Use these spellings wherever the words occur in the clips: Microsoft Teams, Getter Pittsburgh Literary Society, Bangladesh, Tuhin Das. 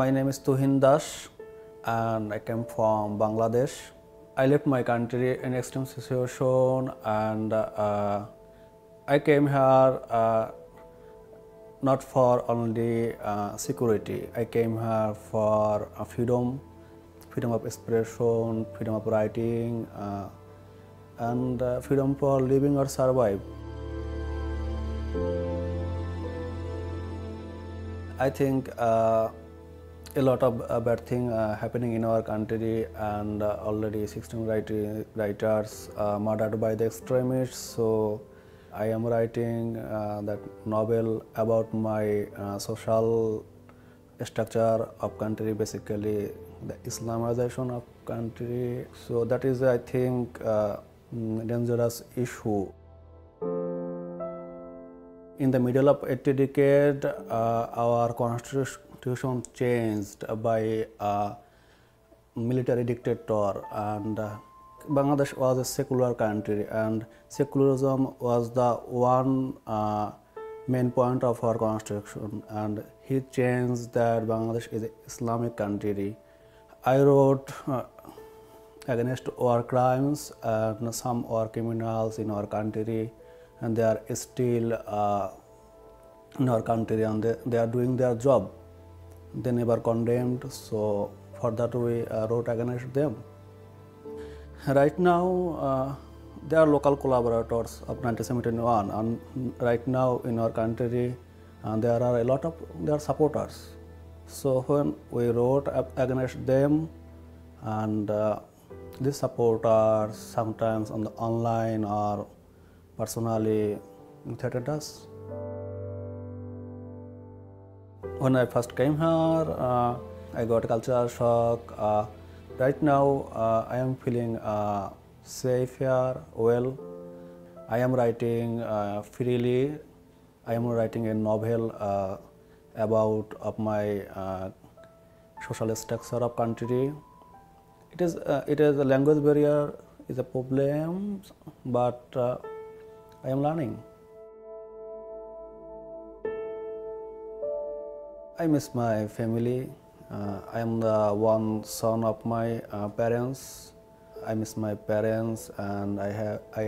My name is Tuhin Das and I came from Bangladesh. I left my country in extreme situation and I came here not for only security. I came here for freedom of expression, freedom of writing, and freedom for living or survive. I think a lot of bad things happening in our country, and already 16 writers murdered by the extremists. So I am writing that novel about my social structure of country, basically the Islamization of country. So that is, I think, dangerous issue. In the middle of 80th decade, our constitution changed by a military dictator, and Bangladesh was a secular country, and secularism was the one main point of our constitution, and he changed that Bangladesh is an Islamic country. I wrote against war crimes and some war criminals in our country, and they are still in our country, and they are doing their job. They never condemned, so for that we wrote against them. Right now, they are local collaborators of 1971, and right now in our country, there are a lot of their supporters. So when we wrote against them, and these supporters sometimes on the online or personally threatened us. When I first came here, I got cultural shock. Right now, I am feeling safe here, well. I am writing freely. I am writing a novel about my social structure of country. It is a language barrier is a problem, but I am learning. I miss my family. I am the one son of my parents. I miss my parents, and I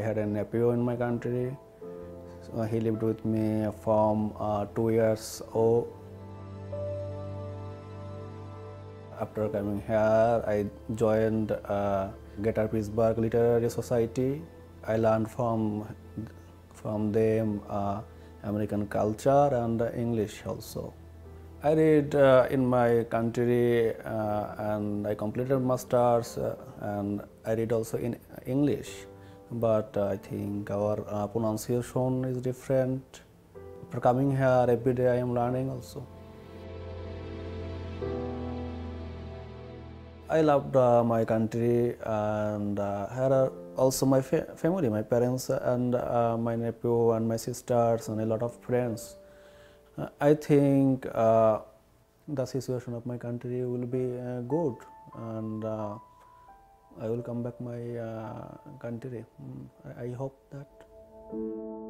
had a nephew in my country. So he lived with me from 2 years old. After coming here, I joined Getter Pittsburgh Literary Society. I learned from them American culture and English also. I read in my country, and I completed masters, and I read also in English, but I think our pronunciation is different. After coming here, every day I am learning also. I loved my country, and here are also my family, my parents and my nephew and my sisters and a lot of friends. I think the situation of my country will be good, and I will come back my country. I hope that.